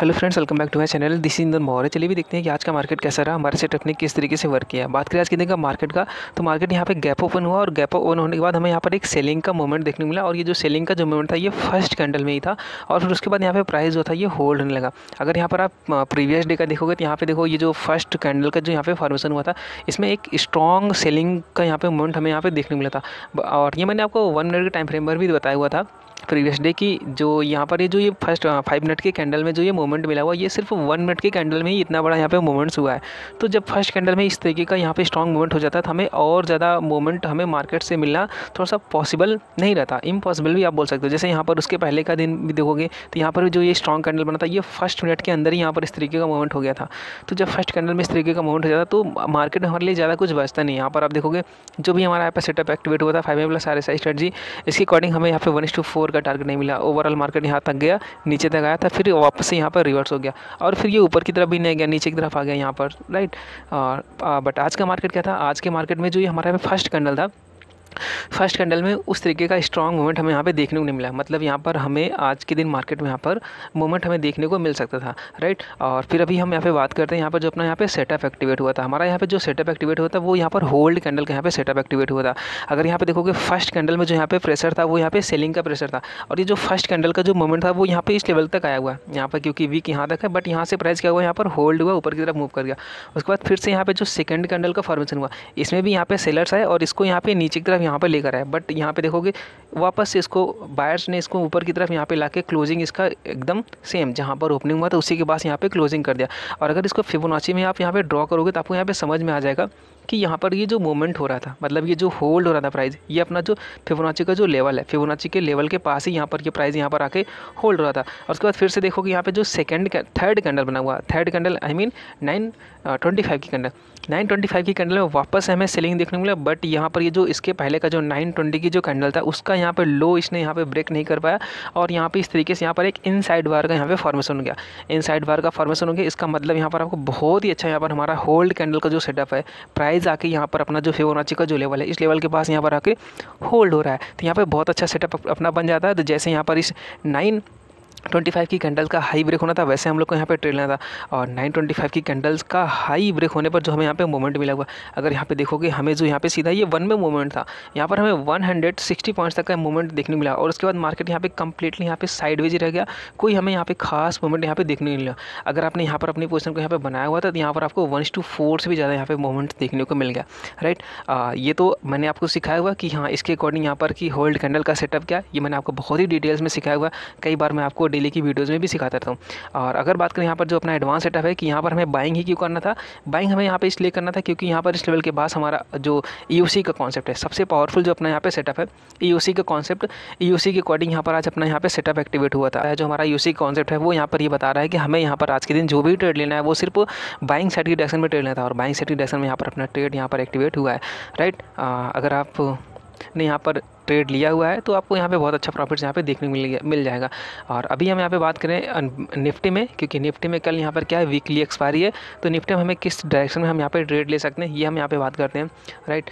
Hello friends, welcome back to my channel. This Inder Mohre. चलिए भी देखते हैं कि आज का मार्केट कैसा रहा, हमारे सेटअप ने किस तरीके से वर्क किया। बात करें आज के दिन का मार्केट का, तो मार्केट यहाँ पे गैप ओपन हुआ और गैप ओपन होने के बाद हमें यहाँ पर एक सेलिंग का मोमेंट देखने को मिला। और ये जो सेलिंग का जो मोमेंट था ये फर्स्ट कैंडल में ही था और फिर उसके बाद यहाँ पर प्राइस जो था ये होल्ड होने लगा। अगर यहाँ पर आप प्रीवियस डे का देखोगे तो यहाँ पर देखो ये जो फर्स्ट कैंडल का जो यहाँ पर फॉर्मेशन हुआ था इसमें एक स्ट्रॉन्ग सेलिंग का यहाँ पर मोमेंट हमें यहाँ पर देखने को मिला था। और ये मैंने आपको 1 मिनट के टाइम फ्रेम पर भी बताया हुआ था प्रीवियस डे की, जो यहाँ पर ये जो ये फर्स्ट 5 मिनट के कैंडल में जो ये मोमेंट मिला हुआ, ये सिर्फ 1 मिनट के कैंडल में ही इतना बड़ा यहाँ पे मोमेंट्स हुआ है। तो जब फर्स्ट कैंडल में इस तरीके का यहाँ पे स्ट्रॉन्ग मोमेंट हो जाता है, हमें और ज़्यादा मोमेंट हमें मार्केट से मिलना थोड़ा सा पॉसिबल नहीं रहता, इम्पॉसिबल भी आप बोल सकते हो। जैसे यहाँ पर उसके पहले का दिन भी देखोगे तो यहाँ पर जो ये स्ट्रॉन्ग कैंडल बना था ये फर्स्ट मिनट के अंदर ही यहाँ पर इस तरीके का मोमेंट हो गया था। तो जब फर्स्ट कैंडल में इस तरीके का मोमेंट हो जाता तो मार्केट में हमारे लिए ज़्यादा कुछ बचता नहीं। यहाँ पर आप देखोगे जो भी हमारा यहाँ पर सेटअप एक्टिवेट हुआ था 5EMA+RSI स्ट्रेटजी, इसके अकॉर्डिंग हमें यहाँ पे 1:4 का टारगेट नहीं मिला। ओवरऑल मार्केट यहाँ तक गया, नीचे तक आया था, फिर वापस यहाँ पर रिवर्स हो गया और फिर ये ऊपर की तरफ भी नहीं गया, नीचे की तरफ आ गया यहाँ पर, राइट। बट आज का मार्केट क्या था, आज के मार्केट में जो ये हमारा फर्स्ट कैंडल था, फर्स्ट कैंडल में उस तरीके का स्ट्रॉन्ग मोमेंट हमें यहाँ पे देखने को नहीं मिला। मतलब यहाँ पर हमें आज के दिन मार्केट में यहाँ पर मोमेंट हमें देखने को मिल सकता था, राइट। और फिर अभी हम यहाँ पे बात करते हैं यहाँ पर जो अपना यहाँ पे सेटअप एक्टिवेट हुआ था, हमारा यहाँ पे जो सेटअप एक्टिवेट हुआ था वो यहाँ पर होल्ड कैंडल का यहाँ पे सेटअप एक्टिवेट हुआ था। अगर यहाँ पे देखोगे फर्स्ट कैंडल में जो यहाँ पे प्रेशर था वो यहाँ पे सेलिंग का प्रेशर था और ये जो फर्स्ट कैंडल का जो मोमेंट था वो यहाँ पे इस लेवल तक आया हुआ है यहाँ पर, क्योंकि वीक यहाँ तक है। बट यहाँ से प्राइस क्या हुआ, यहाँ पर होल्ड हुआ, ऊपर की तरफ मूव कर गया। उसके बाद फिर से यहाँ पर जो सेकंड कैंडल का फॉर्मेशन हुआ इसमें भी यहाँ पे सेलर्स आए और इसको यहाँ पे नीचे की तरफ यहाँ पर लेकर आए। बट यहाँ पे देखोगे वापस से इसको बायर्स ने इसको ऊपर की तरफ यहाँ पे लाके क्लोजिंग इसका एकदम सेम जहाँ पर ओपनिंग हुआ था उसी के पास यहाँ पे क्लोजिंग कर दिया। और अगर इसको फिबोनाची में आप यहाँ पे ड्रॉ करोगे तो आपको यहाँ पे समझ में आ जाएगा कि यहाँ पर ये जो मोमेंट हो रहा था, मतलब ये जो होल्ड हो रहा था प्राइस, ये अपना जो फिबोनाची का जो लेवल है, फिबोनाची के लेवल के पास ही यहाँ पर ये प्राइस यहाँ पर आके होल्ड हो रहा था। और उसके बाद फिर से देखोगे यहाँ पे जो थर्ड कैंडल बना हुआ, थर्ड कैंडल आई मीन 925 की कैंडल, 925 की कैंडल में वापस हमें सेलिंग देखने को मिला। बट यहाँ पर ये जो इसके पहले का जो 920 की जो कैंडल था उसका यहाँ पर लो इसने यहाँ पे ब्रेक नहीं कर पाया और यहाँ पे इस तरीके से यहाँ पर एक इनसाइड बार का यहाँ पे फॉर्मेशन हो गया, इनसाइड बार का फॉर्मेशन हो गया। इसका मतलब यहाँ पर आपको बहुत ही अच्छा यहाँ पर हमारा होल्ड कैंडल का जो सेटअप है, प्राइस आके यहाँ पर अपना जो फिबोनाची का जो लेवल है इस लेवल के पास यहाँ पर आके होल्ड हो रहा है, तो यहाँ पर बहुत अच्छा सेटअप अपना बन जाता है। तो जैसे यहाँ पर इस 925 की कैंडल्स का हाई ब्रेक होना था वैसे हम लोग को यहाँ पे ट्रेल लेना था और 925 की कैंडल्स का हाई ब्रेक होने पर जो हमें यहाँ पे मोमेंट मिला हुआ। अगर यहाँ पे देखोगे हमें जो यहाँ पे सीधा ये 1 में मोमेंट था, यहाँ पर हमें 160 पॉइंट्स तक का मोमेंट देखने मिला और उसके बाद मार्केट यहाँ पे कम्प्लीटली यहाँ पे साइडवेज ही रह गया, कोई हमें यहाँ पे खास मोमेंट यहाँ पे देखने नहीं मिला। अगर आपने यहाँ पर अपनी पोजीशन को यहाँ पे बनाया हुआ था तो यहाँ पर आपको 1:4 से भी ज़्यादा यहाँ पे मोमेंट देखने को मिल गया, राइट। ये तो मैंने आपको सिखाया हुआ कि हाँ इसके अकॉर्डिंग यहाँ पर कि होल्ड कैंडल का सेटअप क्या, ये मैंने आपको बहुत ही डिटेल्स में सिखाया हुआ, कई बार मैं आपको डेली की वीडियोस में भी सिखाता रहता हूँ। और अगर बात करें यहाँ पर जो अपना एडवांस सेटअप है कि यहाँ पर हमें बाइंग ही क्यों करना था, बाइंग हमें यहाँ पे इसलिए करना था क्योंकि यहाँ पर इस लेवल के पास हमारा जो EOC का कॉन्सेप्ट है, सबसे पावरफुल जो अपना यहाँ पे सेटअप है EOC का कॉन्सेप्ट, EOC के अकॉर्डिंग यहाँ पर आज अपना यहाँ पे सेटअप एक्टिवेट हुआ था। जो हमारा EOC कॉन्सेप्ट है वो यहाँ पर ये बता रहा है कि हमें यहाँ पर आज के दिन जो भी ट्रेड लेना है वो सिर्फ बाइंग साइड की डायरेक्शन में ट्रेड लेना था और बाइंग साइड की डायरेक्शन में यहाँ पर अपना ट्रेड यहाँ पर एक्टिवेट हुआ है, राइट। अगर आपने यहाँ पर ट्रेड लिया हुआ है तो आपको यहाँ पे बहुत अच्छा प्रॉफिट्स यहाँ पे देखने को मिल जाएगा। और अभी हम यहाँ पे बात करें निफ्टी में, क्योंकि निफ्टी में कल यहाँ पर क्या है, वीकली एक्सपायरी है, तो निफ्टी में हमें किस डायरेक्शन में हम यहाँ पे ट्रेड ले सकते हैं ये हम यहाँ पे बात करते हैं, राइट।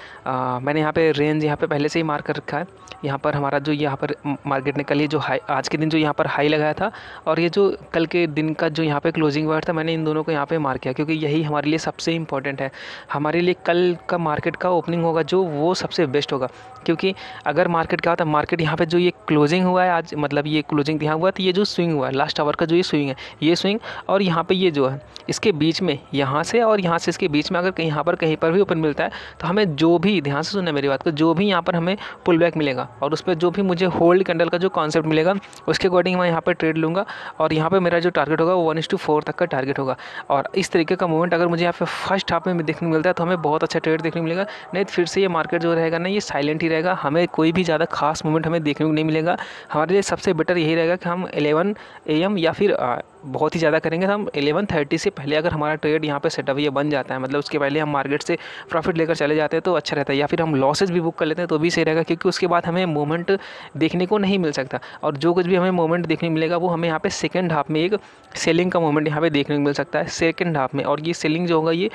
मैंने यहाँ पे रेंज यहाँ पे पहले से ही मार्क कर रखा है। यहाँ पर हमारा जो यहाँ पर मार्केट ने कल ये जो हाई, आज के दिन जो यहाँ पर हाई लगाया था और ये जो कल के दिन का जो यहाँ पर क्लोजिंग वर्ड था, मैंने इन दोनों को यहाँ पर मार्क किया क्योंकि यही हमारे लिए सबसे इंपॉर्टेंट है। हमारे लिए कल का मार्केट का ओपनिंग होगा जो वो सबसे बेस्ट होगा, क्योंकि अगर मार्केट क्या होता है, मार्केट यहाँ पे जो ये क्लोजिंग हुआ है आज, मतलब ये क्लोजिंग यहाँ हुआ तो ये जो स्विंग हुआ है लास्ट आवर का जो ये स्विंग है, ये स्विंग और यहाँ पे ये जो है इसके बीच में, यहाँ से और यहाँ से इसके बीच में अगर यहाँ पर कहीं पर भी ओपन मिलता है तो हमें जो भी, ध्यान से सुनना मेरी बात को, जो भी यहाँ पर हमें पुल बैक मिलेगा और उस पर जो भी मुझे होल्ड कैंडल का जो कॉन्सेप्ट मिलेगा उसके अकॉर्डिंग मैं यहाँ पर ट्रेड लूँगा और यहाँ पर मेरा जो टारगेट होगा वो 1:4 तक का टारगेट होगा। और इस तरीके का मोमेंट अगर मुझे यहाँ पर फर्स्ट हाफ में देखने मिलता है तो हमें बहुत अच्छा ट्रेड देखने मिलेगा, नहीं फिर से ये मार्केट जो रहेगा ना ये साइलेंट ही रहेगा, हमें कोई भी ज़्यादा खास मोमेंट हमें देखने को नहीं मिलेगा। हमारे लिए सबसे बेटर यही रहेगा कि हम 11 AM या फिर बहुत ही ज़्यादा करेंगे तो हम 11:30 से पहले अगर हमारा ट्रेड यहाँ पे सेटअप ये बन जाता है, मतलब उसके पहले हम मार्केट से प्रॉफिट लेकर चले जाते हैं तो अच्छा रहता है, या फिर हम लॉसेज भी बुक कर लेते हैं तो भी सही रहेगा, क्योंकि उसके बाद हमें मोमेंट देखने को नहीं मिल सकता। और जो कुछ भी हमें मोमेंट देखने को मिलेगा वो हमें यहाँ पे सेकेंड हाफ में एक सेलिंग का मोमेंट यहाँ पर देखने को मिल सकता है सेकेंड हाफ में, और ये सेलिंग जो होगा ये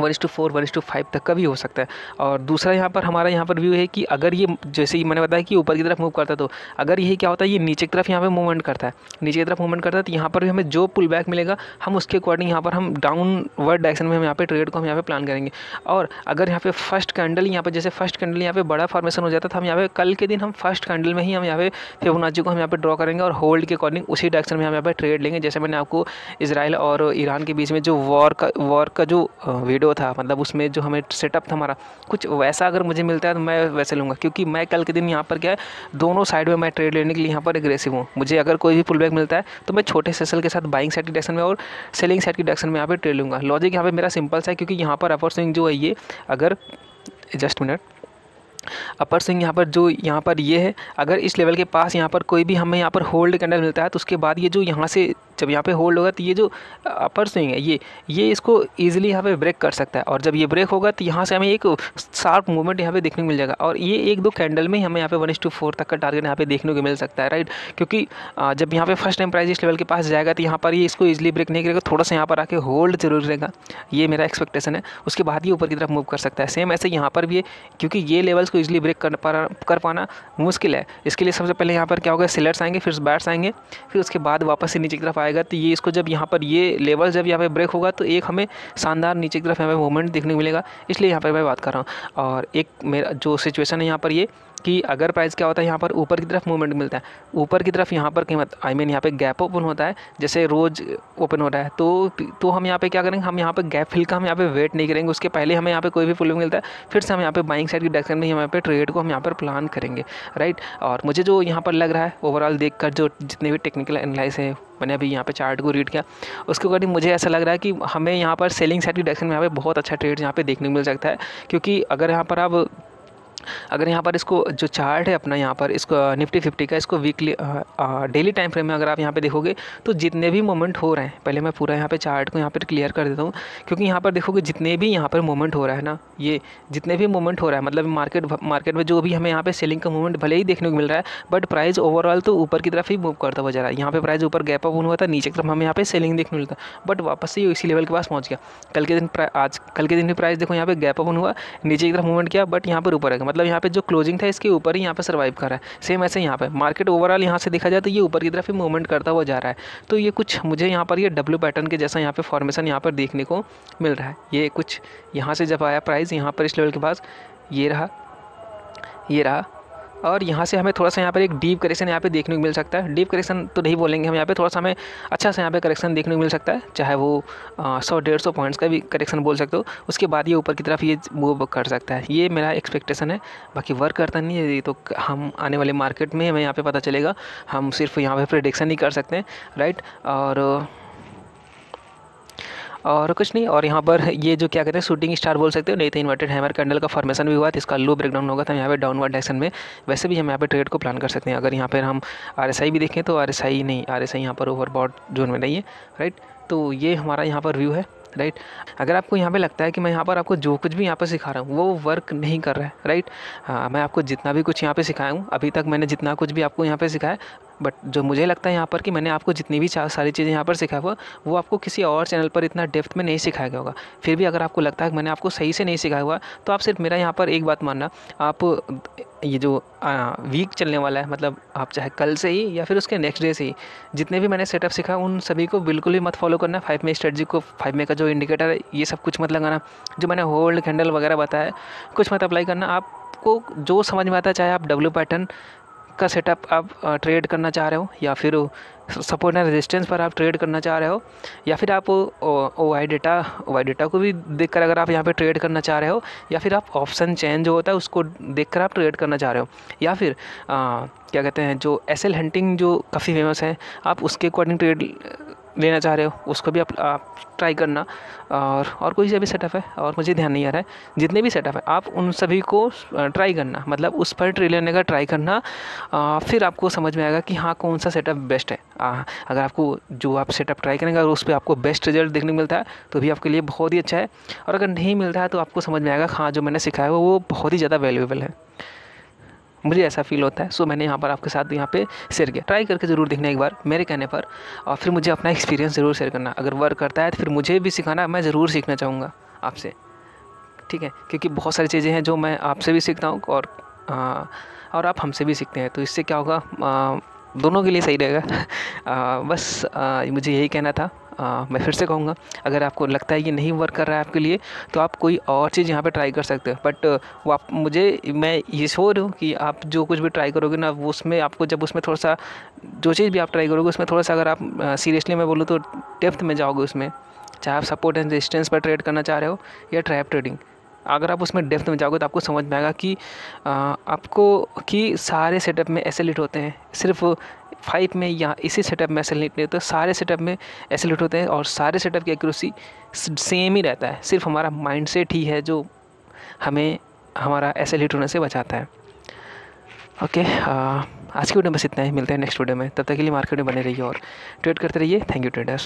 1:4, 1:5 तक का भी हो सकता है। और दूसरा यहाँ पर हमारा यहाँ पर व्यू है कि अगर ये जैसे ही मैंने बताया कि ऊपर की तरफ मूव करता है, तो अगर यही क्या होता है, ये नीचे की तरफ यहाँ पे मूवमेंट करता है, नीचे की तरफ मूवमेंट करता है, तो यहाँ पर भी हमें जो पुल बैक मिलेगा हम उसके अकॉर्डिंग यहाँ पर हम डाउनवर्ड डायरेक्शन में हम यहाँ पर ट्रेड को हम यहाँ पर प्लान करेंगे। और अगर यहाँ पर फर्स्ट कैंडल यहाँ पर जैसे फर्स्ट कैंडल यहाँ पर बड़ा फॉर्मेशन हो जाता है, तो हम यहाँ पर कल के दिन हम फर्स्ट कैंडल में ही हम यहाँ पर फिबोनाची को हम यहाँ पर ड्रॉ करेंगे और होल्ड के अकॉर्डिंग उसी डायरेक्शन में हम यहाँ पर ट्रेड लेंगे। जैसे मैंने आपको इजराइल और ईरान के बीच में जो वॉर का जो था, मतलब उसमें जो हमें सेटअप था हमारा, कुछ वैसा अगर मुझे मिलता है तो मैं वैसे लूँगा, क्योंकि मैं कल के दिन यहाँ पर क्या है, दोनों साइड में मैं ट्रेड लेने के लिए यहाँ पर एग्रेसिव हूँ। मुझे अगर कोई भी पुलबैक मिलता है तो मैं छोटे सेसल के साथ बाइंग साइड की डायरेक्शन में और सेलिंग साइड की डायरेक्शन में यहाँ पर ट्रेड लूँगा। लॉजिक यहाँ पर मेरा सिंपल सा है, क्योंकि यहाँ पर अपर स्विंग जो है ये, अगर जस्ट मिनट, अपर स्विंग यहाँ पर जो यहाँ पर ये है, अगर इस लेवल के पास यहाँ पर कोई भी हमें यहाँ पर होल्ड कैंडल मिलता है, तो उसके बाद ये जो यहाँ से जब यहाँ पे होल्ड होगा, तो ये जो अपर स्विंग है ये इसको ईजिली यहाँ पे ब्रेक कर सकता है। और जब ये ब्रेक होगा तो यहाँ से हमें एक शार्प मूवमेंट यहाँ पे देखने को मिल जाएगा। और ये एक दो कैंडल में हमें यहाँ पे 1:4 तक का टारगेट यहाँ पे देखने को मिल सकता है, राइट। क्योंकि जब यहाँ पे फर्स्ट टाइम प्राइस इस लेवल के पास जाएगा, तो यहाँ पर ये इसको ईजिली ब्रेक नहीं करेगा, थोड़ा सा यहाँ पर आके होल्ड जरूर रहेगा, ये मेरा एक्सपेक्टेशन है। उसके बाद ये ऊपर की तरफ मूव कर सकता है। सेम ऐसे यहाँ पर भी है, क्योंकि ये लेवल्स को ईजिली ब्रेक कर पाना मुश्किल है। इसके लिए सबसे पहले यहाँ पर क्या होगा, सेलर्स आएंगे, फिर बैट्स आएंगे, फिर उसके बाद वापस से नीचे की तरफ आएगा। तो ये इसको जब यहाँ पर ये लेवल जब यहाँ पे ब्रेक होगा, तो एक हमें शानदार नीचे की तरफ यहाँ पे मूवमेंट देखने को मिलेगा, इसलिए यहाँ पर मैं बात कर रहा हूँ। और एक मेरा जो सिचुएशन है यहाँ पर ये, कि अगर प्राइस क्या होता है, यहाँ पर ऊपर की तरफ मूवमेंट मिलता है, ऊपर की तरफ यहाँ पर कीमत यहाँ पे गैप ओपन होता है, जैसे रोज़ ओपन हो रहा है, तो हम यहाँ पे क्या करेंगे, हम यहाँ पे गैप फिल का हम यहाँ पे वेट नहीं करेंगे। उसके पहले हमें यहाँ पे कोई भी पुलबैक मिलता है, फिर से हम यहाँ पे बाइंग साइड की डायरेक्शन में यहाँ पे ट्रेड को हम यहाँ पर प्लान करेंगे, राइट। और मुझे जो यहाँ पर लग रहा है ओवरऑल देख कर, जो जितने भी टेक्निकल एनालिसिस है, मैंने अभी यहाँ पे चार्ट को रीड किया, उसके अकॉर्डिंग मुझे ऐसा लग रहा है कि हमें यहाँ पर सेलिंग साइड की डायरेक्शन में यहाँ पे बहुत अच्छा ट्रेड यहाँ पे देखने को मिल सकता है। क्योंकि अगर यहाँ पर आप इसको जो चार्ट है अपना यहाँ पर, इसको निफ्टी 50 का, इसको वीकली डेली टाइम फ्रेम में अगर आप यहाँ पे देखोगे, तो जितने भी मोमेंट हो रहे हैं, पहले मैं पूरा यहाँ पे चार्ट को यहाँ पर क्लियर कर देता हूँ, क्योंकि यहाँ पर देखोगे जितने भी यहाँ पर मोमेंट हो रहा है ना, ये जितने भी मोमेंट हो रहा है, मतलब मार्केट में जो भी हमें यहाँ पर सेलिंग का मूवमेंट भले ही देखने को मिल रहा है, बट प्राइस ओवरऑल तो ऊपर की तरफ ही मूव करता हुआ जा रहा है। यहाँ पर प्राइस ऊपर गैप अप हुआ था, नीचे की तरफ हमें यहाँ पर सेलिंग देखने मिलता, बट वापस से इसी लेवल के पास पहुँच गया। कल के दिन भी प्राइस देखो यहाँ पर गैप अप हुआ, नीचे की तरफ मूवमेंट किया, बट यहाँ पर ऊपर आ गया, मतलब यहाँ पे जो क्लोजिंग था इसके ऊपर ही यहाँ पे सर्वाइव कर रहा है। सेम ऐसे यहाँ पे मार्केट ओवरऑल यहाँ से देखा जाए तो ये ऊपर की तरफ ही मूवमेंट करता हुआ जा रहा है। तो ये कुछ मुझे यहाँ पर ये डब्ल्यू पैटर्न के जैसा यहाँ पे फॉर्मेशन यहाँ पर देखने को मिल रहा है। ये कुछ यहाँ से जब आया प्राइस यहाँ पर इस लेवल के पास, ये रहा, और यहाँ से हमें थोड़ा सा यहाँ पर एक डीप करेक्शन यहाँ पे देखने को मिल सकता है। डीप करेक्शन तो नहीं बोलेंगे हम यहाँ पे, थोड़ा सा हमें अच्छा सा यहाँ पे करेक्शन देखने को मिल सकता है, चाहे वो 100-150 पॉइंट्स का भी करेक्शन बोल सकते हो। उसके बाद ये ऊपर की तरफ ये मूव कर सकता है, ये मेरा एक्सपेक्टेशन है। बाकी वर्क करता नहीं है, तो हम आने वाले मार्केट में हमें यहाँ पर पता चलेगा, हम सिर्फ यहाँ पर प्रेडिक्शन ही कर सकते हैं, राइट। और कुछ नहीं। और यहाँ पर ये जो क्या कहते हैं, शूटिंग स्टार बोल सकते हो, नहीं तो इन्वर्टेड हैमर कैंडल का फॉर्मेशन भी हुआ था, इसका लो ब्रेकडाउन होगा, तो यहाँ पे डाउनवर्ड डायरेक्शन में वैसे भी हम यहाँ पे ट्रेड को प्लान कर सकते हैं। अगर यहाँ पर हम आरएसआई भी देखें तो आरएसआई यहाँ पर ओवरबॉट जोन में नहीं है, राइट। तो ये हमारा यहाँ पर व्यू है, राइट। अगर आपको यहाँ पे लगता है कि मैं यहाँ पर आपको जो कुछ भी यहाँ पर सिखा रहा हूँ वो वर्क नहीं कर रहा है, राइट, मैं आपको जितना भी कुछ यहाँ पे सिखाया हूँ, अभी तक मैंने जितना कुछ भी आपको यहाँ पे सिखाया, बट जो मुझे लगता है यहाँ पर कि मैंने आपको जितनी भी सारी चीज़ें यहाँ पर सिखाया हुआ, वो आपको किसी और चैनल पर इतना डेप्थ में नहीं सिखाया गया होगा। फिर भी अगर आपको लगता है कि मैंने आपको सही से नहीं सिखाया हुआ, तो आप सिर्फ मेरा यहाँ पर एक बात मानना, आप ये जो वीक चलने वाला है, मतलब आप चाहे कल से ही या फिर उसके नेक्स्ट डे से ही जितने भी मैंने सेटअप सीखा, उन सभी को बिल्कुल भी मत फॉलो करना। 5EMA स्ट्रेटजी को, 5EMA का जो इंडिकेटर है, ये सब कुछ मत लगाना। जो मैंने होल्ड कैंडल वगैरह बताया, कुछ मत अप्लाई करना। आपको जो समझ में आता है, चाहे आप डब्ल्यू पैटर्न का सेटअप आप ट्रेड करना चाह रहे हो, या फिर सपोर्ट एंड रेजिस्टेंस पर आप ट्रेड करना चाह रहे हो, या फिर आप ओ आई डेटा को भी देखकर अगर आप यहाँ पे ट्रेड करना चाह रहे हो, या फिर आप ऑप्शन चेंज होता है उसको देखकर आप ट्रेड करना चाह रहे हो, या फिर क्या कहते हैं जो एसएल हंटिंग जो काफ़ी फेमस है, आप उसके अकॉर्डिंग ट्रेड लेना चाह रहे हो, उसको भी आप ट्राई करना। और कोई सा भी सेटअप है और मुझे ध्यान नहीं आ रहा है, जितने भी सेटअप है आप उन सभी को ट्राई करना, मतलब उस पर ट्रेड लेने का ट्राई करना। फिर आपको समझ में आएगा कि हाँ कौन सा सेटअप बेस्ट है। अगर आपको जो आप सेटअप ट्राई करेंगे और उस पर आपको बेस्ट रिजल्ट देखने को मिलता है तो भी आपके लिए बहुत ही अच्छा है, और अगर नहीं मिलता है तो आपको समझ में आएगा हाँ जो मैंने सिखाया हुआ वो बहुत ही ज़्यादा वैल्यूएबल है। मुझे ऐसा फील होता है, सो मैंने यहाँ पर आपके साथ यहाँ पे शेयर किया। ट्राई करके ज़रूर देखना एक बार मेरे कहने पर, और फिर मुझे अपना एक्सपीरियंस ज़रूर शेयर करना। अगर वर्क करता है तो फिर मुझे भी सिखाना, मैं ज़रूर सीखना चाहूँगा आपसे। ठीक है, क्योंकि बहुत सारी चीज़ें हैं जो मैं आपसे भी सीखता हूँ और आप हमसे भी सीखते हैं, तो इससे क्या होगा, दोनों के लिए सही रहेगा। बस मुझे यही कहना था। मैं फिर से कहूँगा, अगर आपको लगता है ये नहीं वर्क कर रहा है आपके लिए, तो आप कोई और चीज़ यहाँ पे ट्राई कर सकते हो। बट वो आप मैं ये श्योर हूँ कि आप जो कुछ भी ट्राई करोगे ना, वो उसमें आपको जब उसमें थोड़ा सा जो चीज़ भी आप ट्राई करोगे उसमें थोड़ा सा, अगर आप सीरियसली मैं बोलूँ तो डेप्थ में जाओगे उसमें, चाहे आप सपोर्ट एंड रेजिस्टेंस पर ट्रेड करना चाह रहे हो या ट्रैप ट्रेडिंग, अगर आप उसमें डेप्थ में जाओगे तो आपको समझ में आएगा कि सारे सेटअप में एसएलट होते हैं, सिर्फ 5 में या इसी सेटअप में एसएलट नहीं होता, सारे सेटअप में एसएलट होते हैं और सारे सेटअप की एक्यूरेसी सेम ही रहता है, सिर्फ हमारा माइंडसेट ही है जो हमें हमारा एसएलट होने से बचाता है। ओके, आज की वीडियो में बस इतना ही, मिलते हैं नेक्स्ट वीडियो में, तब तक के लिए मार्केट में बने रहिए और ट्रेड करते रहिए। Thank you traders.